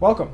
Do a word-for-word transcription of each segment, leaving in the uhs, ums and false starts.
welcome.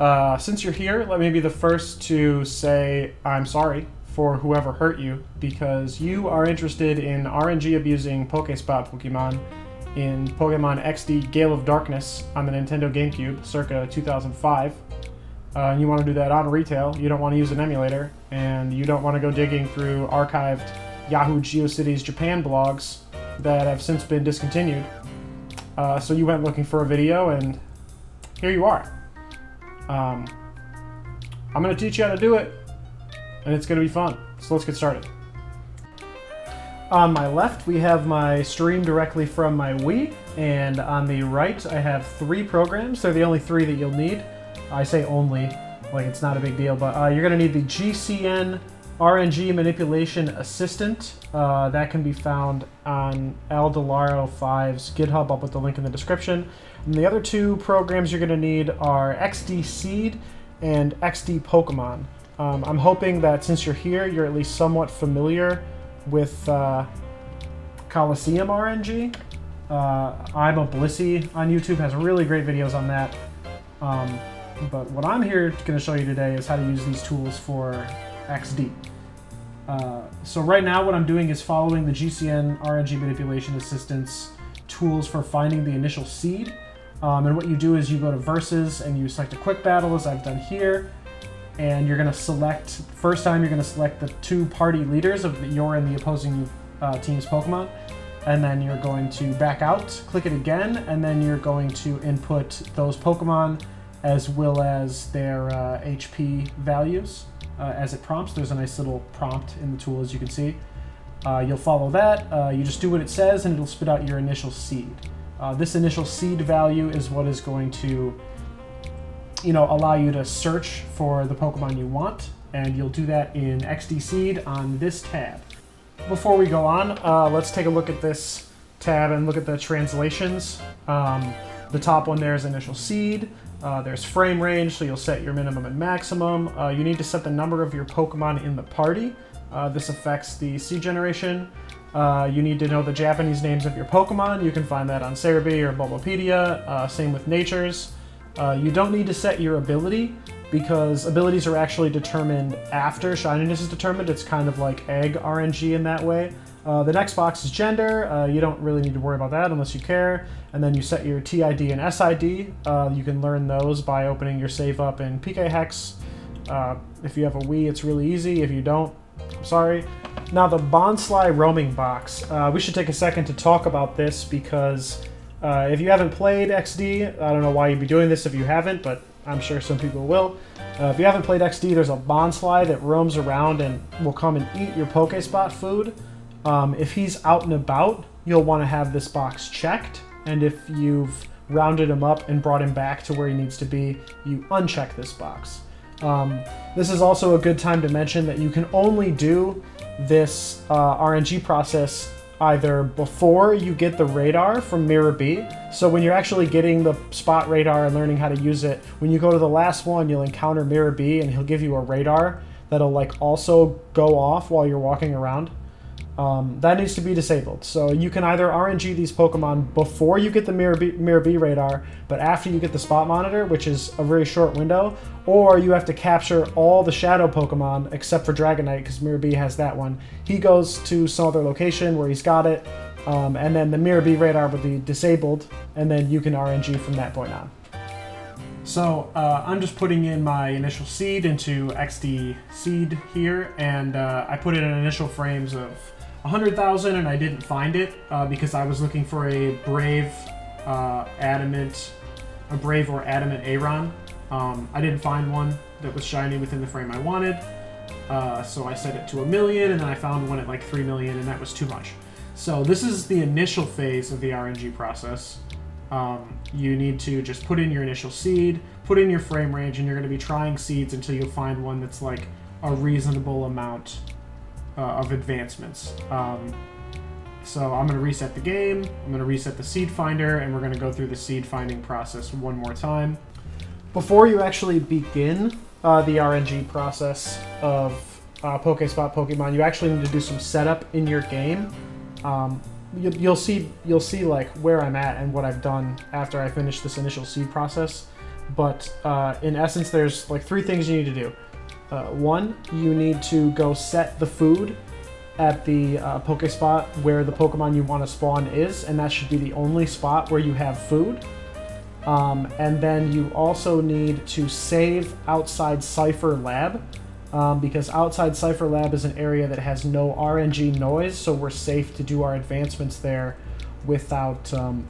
Uh, since you're here, let me be the first to say I'm sorry for whoever hurt you, because you are interested in R N G abusing PokéSpot Pokemon in Pokemon X D Gale of Darkness on the Nintendo GameCube circa two thousand five. Uh, and you want to do that on retail, you don't want to use an emulator, and you don't want to go digging through archived Yahoo GeoCities Japan blogs that have since been discontinued. Uh, so you went looking for a video, and here you are. Um, I'm going to teach you how to do it, and it's going to be fun. So let's get started. On my left, we have my stream directly from my Wii, and on the right, I have three programs. They're the only three that you'll need. I say only, like it's not a big deal, but uh, you're going to need the G C N R N G Manipulation Assistant. Uh, that can be found on Aldelaro five's GitHub. I'll put the link in the description. And the other two programs you're going to need are X D Seed and X D Pokemon. Um, I'm hoping that since you're here, you're at least somewhat familiar with uh, Coliseum R N G. Uh, I'm a Blisy on YouTube, has really great videos on that. Um, but what I'm here going to show you today is how to use these tools for X D. Uh, so right now what I'm doing is following the G C N R N G Manipulation Assistant's tools for finding the initial seed. Um, and what you do is you go to Versus and you select a quick battle, as I've done here. And you're going to select, first time you're going to select the two party leaders of the, your and the opposing uh, team's Pokemon. And then you're going to back out, click it again, and then you're going to input those Pokemon as well as their uh, H P values uh, as it prompts. There's a nice little prompt in the tool, as you can see. Uh, you'll follow that, uh, you just do what it says, and it'll spit out your initial seed. Uh, this initial seed value is what is going to, you know, allow you to search for the Pokemon you want, and you'll do that in X D Seed on this tab. Before we go on, uh, let's take a look at this tab and look at the translations. Um, the top one there is initial seed. Uh, there's frame range, so you'll set your minimum and maximum. Uh, you need to set the number of your Pokemon in the party. Uh, this affects the seed generation. Uh, you need to know the Japanese names of your Pokemon. You can find that on Serebii or Bulbapedia. Uh, same with natures. Uh, you don't need to set your ability, because abilities are actually determined after shininess is determined. It's kind of like egg R N G in that way. Uh, the next box is gender. Uh, you don't really need to worry about that unless you care. And then you set your T I D and S I D. Uh, you can learn those by opening your save up in P K Hex. Uh, if you have a Wii, it's really easy. If you don't, I'm sorry. Now the Bonsly roaming box. Uh, we should take a second to talk about this, because uh, if you haven't played X D, I don't know why you'd be doing this if you haven't, but I'm sure some people will. Uh, if you haven't played X D, there's a Bonsly that roams around and will come and eat your PokéSpot food. Um, if he's out and about, you'll want to have this box checked, and if you've rounded him up and brought him back to where he needs to be, you uncheck this box. Um, this is also a good time to mention that you can only do this uh, R N G process either before you get the radar from Miror B. So when you're actually getting the spot radar and learning how to use it, when you go to the last one, you'll encounter Miror B and he'll give you a radar that'll like also go off while you're walking around. Um, that needs to be disabled. So you can either R N G these Pokemon before you get the Miror B, Miror B radar, but after you get the spot monitor, which is a very short window, or you have to capture all the shadow Pokemon except for Dragonite, because Miror B has that one. He goes to some other location where he's got it, um, and then the Miror B radar would be disabled, and then you can R N G from that point on. So uh, I'm just putting in my initial seed into X D Seed here, and uh, I put in an initial frames of one hundred thousand, and I didn't find it uh, because I was looking for a brave uh, adamant, a brave or adamant Aron. Um, I didn't find one that was shiny within the frame I wanted, uh, so I set it to a million, and then I found one at like three million, and that was too much. So this is the initial phase of the R N G process. Um, you need to just put in your initial seed, put in your frame range, and you're going to be trying seeds until you find one that's like a reasonable amount Uh, of advancements. Um, so I'm going to reset the game, I'm going to reset the seed finder, and we're going to go through the seed finding process one more time. Before you actually begin uh, the R N G process of uh, PokéSpot Pokemon, you actually need to do some setup in your game. Um, you, you'll see, you'll see like where I'm at and what I've done after I finish this initial seed process. But uh, in essence, there's like three things you need to do. Uh, one, you need to go set the food at the uh, PokéSpot where the Pokemon you want to spawn is, and that should be the only spot where you have food. Um, and then you also need to save outside Cipher Lab, um, because outside Cipher Lab is an area that has no R N G noise, so we're safe to do our advancements there without, um,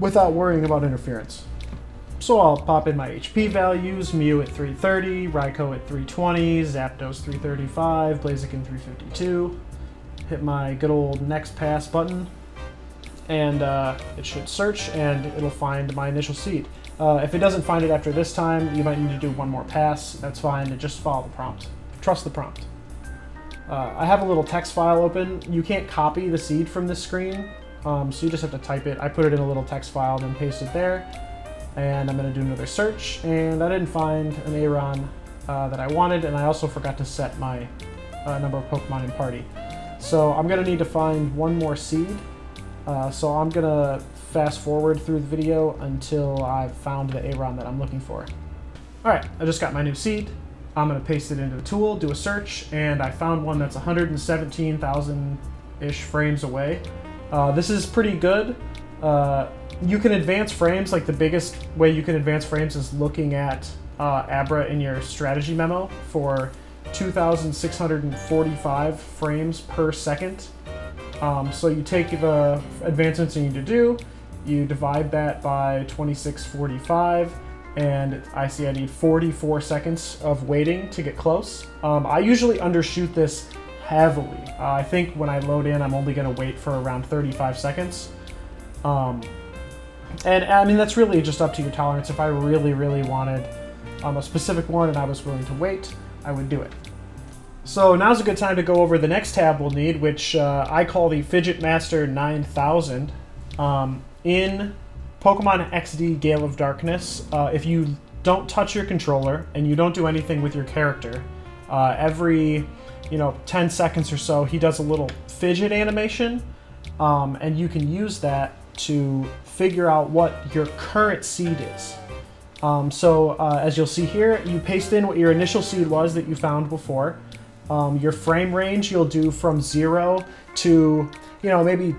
without worrying about interference. So I'll pop in my H P values, Mew at three thirty, Raiko at three twenty, Zapdos three thirty-five, Blaziken three fifty-two. Hit my good old next pass button, and uh, it should search, and it'll find my initial seed. Uh, if it doesn't find it after this time, you might need to do one more pass. That's fine, and just follow the prompt. Trust the prompt. Uh, I have a little text file open. You can't copy the seed from this screen, um, so you just have to type it. I put it in a little text file, then paste it there. And I'm gonna do another search, and I didn't find an Aron uh, that I wanted, and I also forgot to set my uh, number of Pokemon in party. So I'm gonna need to find one more seed, uh, so I'm gonna fast forward through the video until I've found the Aron that I'm looking for. All right, I just got my new seed. I'm gonna paste it into the tool, do a search, and I found one that's one hundred seventeen thousand-ish frames away. Uh, this is pretty good. Uh, You can advance frames, like the biggest way you can advance frames is looking at uh, Abra in your strategy memo for two thousand six hundred forty-five frames per second. Um, so you take the advancements you need to do, you divide that by twenty-six forty-five, and I see I need forty-four seconds of waiting to get close. Um, I usually undershoot this heavily. Uh, I think when I load in, I'm only going to wait for around thirty-five seconds. Um, And, I mean, that's really just up to your tolerance. If I really, really wanted um, a specific one and I was willing to wait, I would do it. So now's a good time to go over the next tab we'll need, which uh, I call the Fidget Master nine thousand. Um, in Pokemon X D Gale of Darkness, uh, if you don't touch your controller and you don't do anything with your character, uh, every, you know, ten seconds or so, he does a little fidget animation, um, and you can use that to figure out what your current seed is. Um, so uh, as you'll see here, you paste in what your initial seed was that you found before. Um, your frame range you'll do from zero to, you know, maybe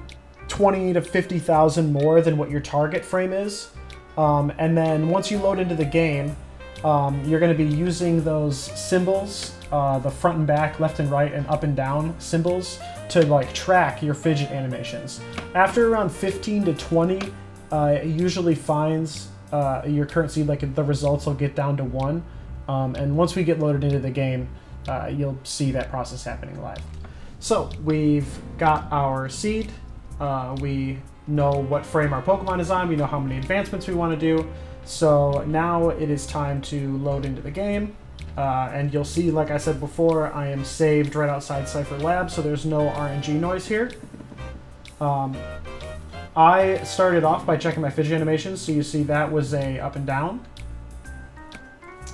twenty to fifty thousand more than what your target frame is. Um, and then once you load into the game, um, you're gonna be using those symbols, uh, the front and back, left and right, and up and down symbols, to like track your fidget animations. After around fifteen to twenty, uh, it usually finds uh, your current seed. Like the results will get down to one, um, and once we get loaded into the game, uh, you'll see that process happening live. So we've got our seed. Uh, we know what frame our Pokemon is on. We know how many advancements we want to do. So now it is time to load into the game. Uh, and you'll see, like I said before, I am saved right outside Cipher Lab, so there's no R N G noise here. Um, I started off by checking my fidget animations, so you see that was a up and down.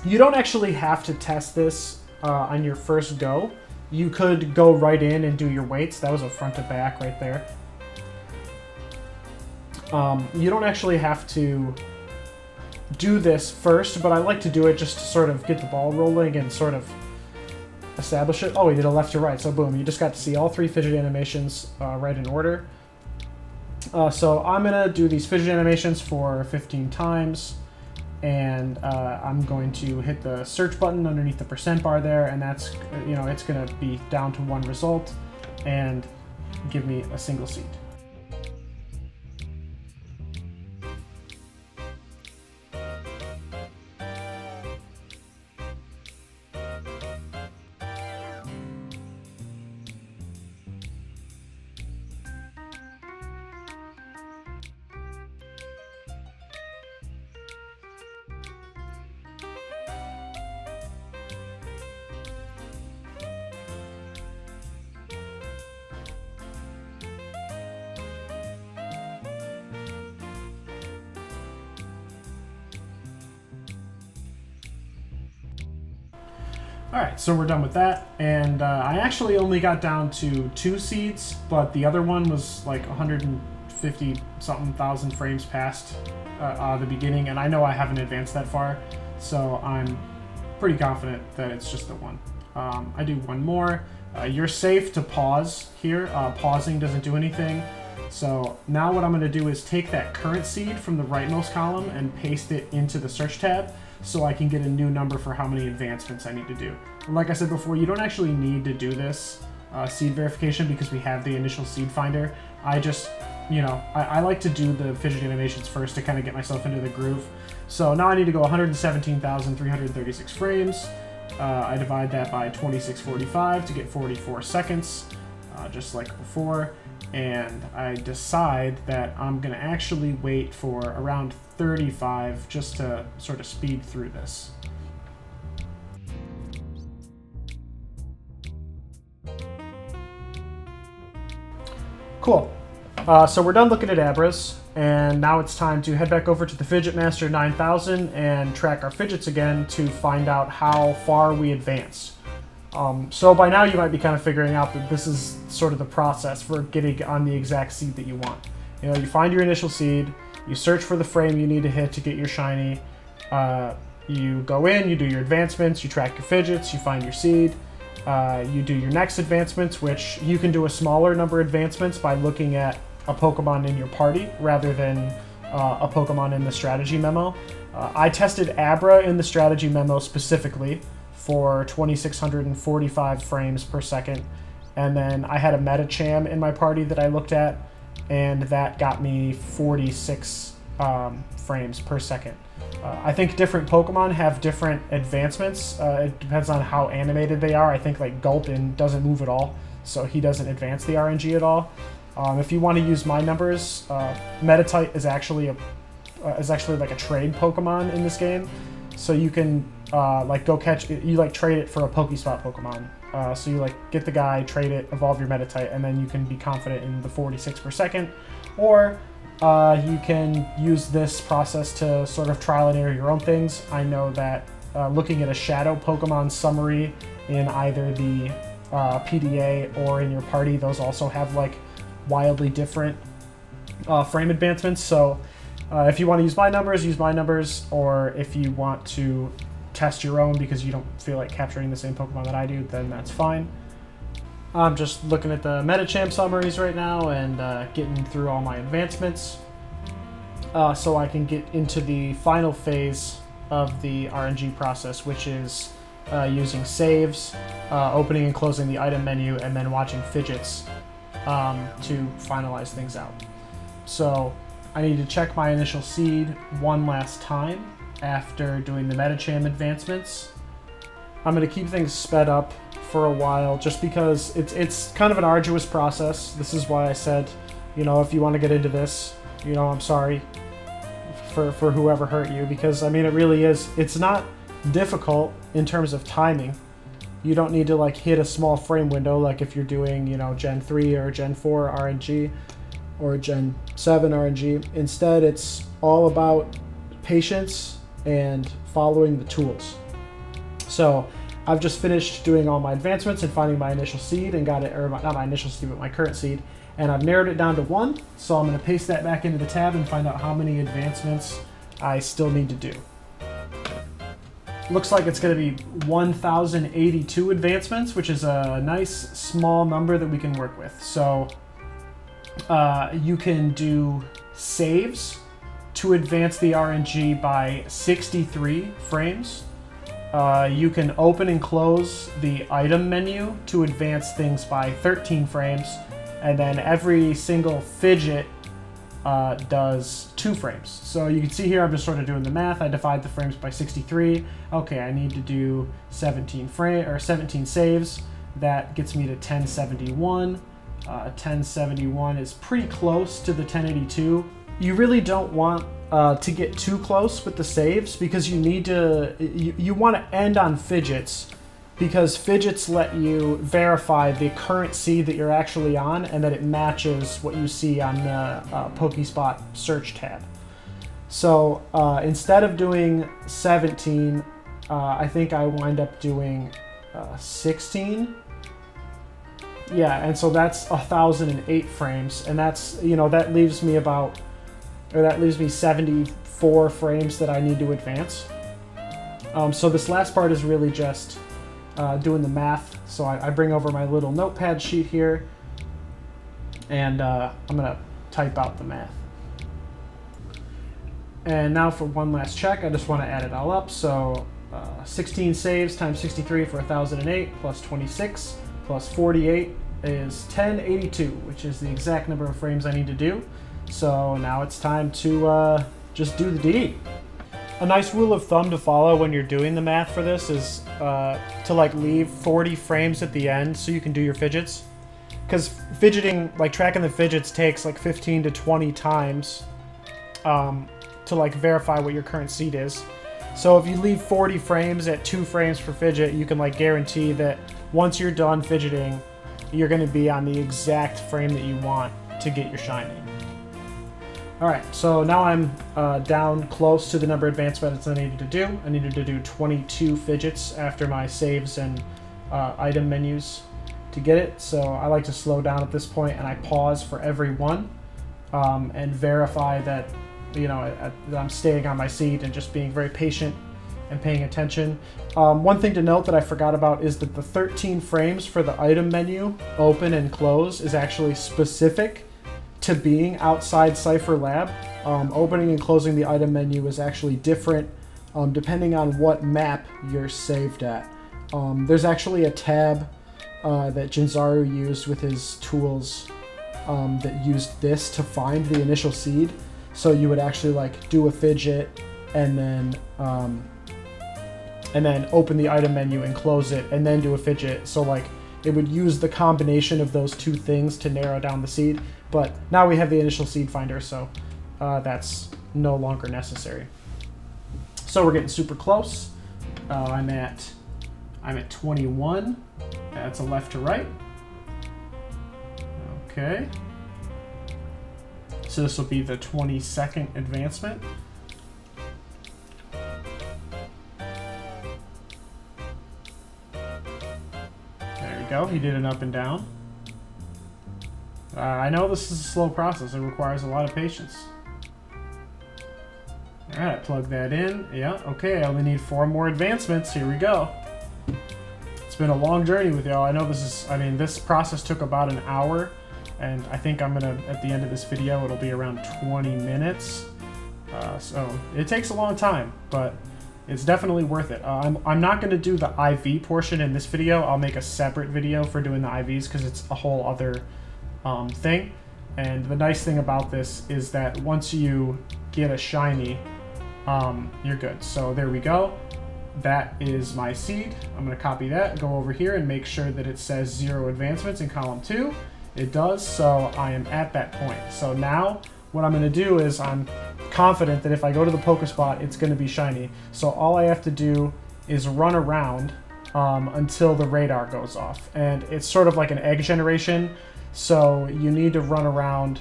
You don't actually have to test this uh, on your first go. You could go right in and do your weights. That was a front to back right there. Um, you don't actually have to do this first, but I like to do it just to sort of get the ball rolling and sort of establish it. Oh, we did a left to right, so boom, you just got to see all three fidget animations uh, right in order. Uh, so I'm gonna do these fidget animations for fifteen times, and uh, I'm going to hit the search button underneath the percent bar there, and that's, you know, it's gonna be down to one result and give me a single seed. Alright, so we're done with that, and uh, I actually only got down to two seeds, but the other one was like one hundred fifty something thousand frames past uh, uh, the beginning, and I know I haven't advanced that far, so I'm pretty confident that it's just the one. Um, I do one more. Uh, you're safe to pause here. Uh, pausing doesn't do anything. So now what I'm going to do is take that current seed from the rightmost column and paste it into the search tab so I can get a new number for how many advancements I need to do. And like I said before, you don't actually need to do this uh, seed verification because we have the initial seed finder. I just, you know, I, I like to do the fidget animations first to kind of get myself into the groove. So now I need to go one hundred seventeen thousand three hundred thirty-six frames. Uh, I divide that by twenty-six forty-five to get forty-four seconds, uh, just like before. And I decide that I'm going to actually wait for around thirty-five just to sort of speed through this. Cool. Uh, so we're done looking at Abras, and now it's time to head back over to the Fidget Master nine thousand and track our Fidgets again to find out how far we advanced. Um, so by now you might be kind of figuring out that this is sort of the process for getting on the exact seed that you want. You know, you find your initial seed, you search for the frame you need to hit to get your shiny, uh, you go in, you do your advancements, you track your Fidgets, you find your seed, uh, you do your next advancements, which you can do a smaller number of advancements by looking at a Pokemon in your party rather than uh, a Pokemon in the strategy memo. Uh, I tested Abra in the strategy memo specifically for twenty-six forty-five frames per second. And then I had a Medicham in my party that I looked at, and that got me forty-six um, frames per second. Uh, I think different Pokemon have different advancements. Uh, it depends on how animated they are. I think like Gulpin doesn't move at all, so he doesn't advance the R N G at all. Um, if you want to use my numbers, uh, Meditite is actually a uh, is actually like a trade Pokemon in this game, so you can. Uh, like go catch it, you like trade it for a PokéSpot Pokemon. Uh, so you like get the guy, trade it, evolve your Meditite, and then you can be confident in the forty-six per second. Or uh, you can use this process to sort of trial and error your own things. I know that uh, looking at a shadow Pokemon summary in either the uh, P D A or in your party, those also have like wildly different uh, frame advancements. So uh, if you want to use my numbers, use my numbers, or if you want to test your own because you don't feel like capturing the same Pokemon that I do, then that's fine. I'm just looking at the Medicham summaries right now and uh, getting through all my advancements uh, so I can get into the final phase of the R N G process, which is uh, using saves, uh, opening and closing the item menu, and then watching Fidgets um, to finalize things out. So I need to check my initial seed one last time after doing the Medicham advancements. I'm going to keep things sped up for a while just because it's it's kind of an arduous process. This is why I said, you know, if you want to get into this, you know, I'm sorry for, for whoever hurt you, because, I mean, it really is. It's not difficult in terms of timing. You don't need to, like, hit a small frame window like if you're doing, you know, Gen three or Gen four R N G or Gen seven R N G. Instead, it's all about patience and following the tools. So I've just finished doing all my advancements and finding my initial seed and got it, or my, not my initial seed, but my current seed, and I've narrowed it down to one. So I'm going to paste that back into the tab and find out how many advancements I still need to do. Looks like it's going to be one thousand eighty-two advancements, which is a nice small number that we can work with. So uh, you can do saves to advance the R N G by sixty-three frames. Uh, you can open and close the item menu to advance things by thirteen frames, and then every single fidget uh, does two frames. So you can see here I'm just sort of doing the math. I divide the frames by sixty-three. Okay, I need to do seventeen frame or seventeen saves. That gets me to ten seventy-one. Uh, ten seventy-one is pretty close to the ten eighty-two. You really don't want uh, to get too close with the saves because you need to, you, you want to end on Fidgets, because Fidgets let you verify the current seed that you're actually on and that it matches what you see on the uh, PokéSpot search tab. So uh, instead of doing seventeen, uh, I think I wind up doing uh, sixteen. Yeah, and so that's one thousand eight frames, and that's, you know, that leaves me about or that leaves me seventy-four frames that I need to advance. Um, so this last part is really just uh, doing the math. So I, I bring over my little notepad sheet here, and uh, I'm gonna type out the math. And now for one last check, I just want to add it all up. So uh, sixteen saves times sixty-three for one thousand eight, plus twenty-six, plus forty-eight is ten eighty-two, which is the exact number of frames I need to do. So now it's time to uh, just do the deed. A nice rule of thumb to follow when you're doing the math for this is uh, to like leave forty frames at the end so you can do your fidgets. Because fidgeting, like tracking the fidgets, takes like fifteen to twenty times um, to like verify what your current seed is. So if you leave forty frames at two frames per fidget, you can like guarantee that once you're done fidgeting, you're going to be on the exact frame that you want to get your shiny. Alright, so now I'm uh, down close to the number of advanced edits I needed to do. I needed to do twenty-two fidgets after my saves and uh, item menus to get it. So I like to slow down at this point, and I pause for every one um, and verify that, you know, I, that I'm staying on my seed and just being very patient and paying attention. Um, one thing to note that I forgot about is that the thirteen frames for the item menu open and close is actually specific to being outside Cipher Lab. Um, opening and closing the item menu is actually different um, depending on what map you're saved at. Um, there's actually a tab uh, that Jinzaru used with his tools um, that used this to find the initial seed. So you would actually like do a fidget and then um, and then open the item menu and close it and then do a fidget. So like it would use the combination of those two things to narrow down the seed. But now we have the initial seed finder, so uh, that's no longer necessary. So we're getting super close. Uh, I'm at I'm at twenty-one. That's a left to right. Okay. So this will be the twenty-second advancement. There we go. He did an up and down. Uh, I know this is a slow process. It requires a lot of patience. Alright, plug that in. Yeah, okay, I only need four more advancements. Here we go. It's been a long journey with y'all. I know this is, I mean, this process took about an hour, and I think I'm going to, at the end of this video, it'll be around twenty minutes. Uh, so, it takes a long time, but it's definitely worth it. Uh, I'm, I'm not going to do the I V portion in this video. I'll make a separate video for doing the I Vs because it's a whole other Um, thing. And the nice thing about this is that once you get a shiny, um, you're good. So there we go. That is my seed. I'm going to copy that, go over here and make sure that it says zero advancements in column two. It does, so I am at that point. So now what I'm going to do is I'm confident that if I go to the PokéSpot, it's going to be shiny. So all I have to do is run around um, until the radar goes off. And it's sort of like an egg generation. So you need to run around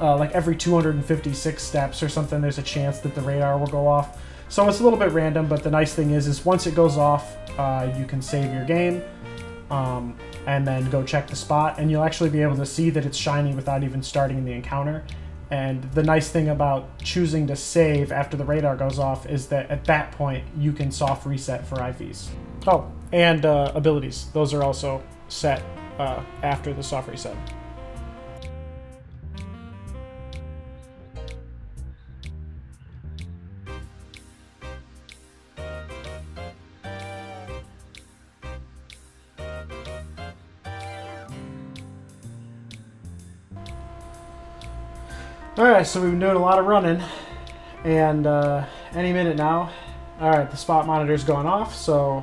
uh, like every two hundred fifty-six steps or something. There's a chance that the radar will go off. So it's a little bit random, but the nice thing is, is once it goes off, uh, you can save your game um, and then go check the spot. And you'll actually be able to see that it's shiny without even starting the encounter. And the nice thing about choosing to save after the radar goes off is that at that point, you can soft reset for I Vs. Oh, and uh, abilities. Those are also set Uh, after the soft reset. Alright, so we've been doing a lot of running, and uh, any minute now. Alright, the spot monitor's gone off, so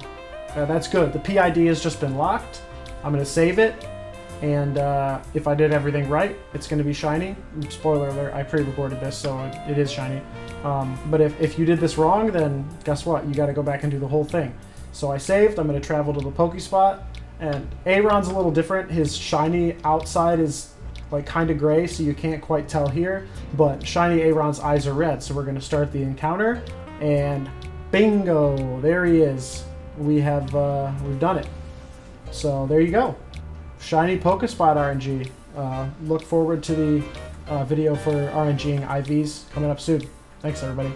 uh, that's good. The P I D has just been locked. I'm going to save it, and uh, if I did everything right, it's going to be shiny. Spoiler alert, I pre-recorded this, so it, it is shiny. Um, but if, if you did this wrong, then guess what? You got to go back and do the whole thing. So I saved. I'm going to travel to the PokéSpot, and Aron's a little different. His shiny outside is like kind of gray, so you can't quite tell here, but shiny Aron's eyes are red, so we're going to start the encounter, and bingo! There he is. We have uh, we've done it. So there you go, shiny PokéSpot R N G. Uh, look forward to the uh, video for RNGing I Vs coming up soon. Thanks, everybody.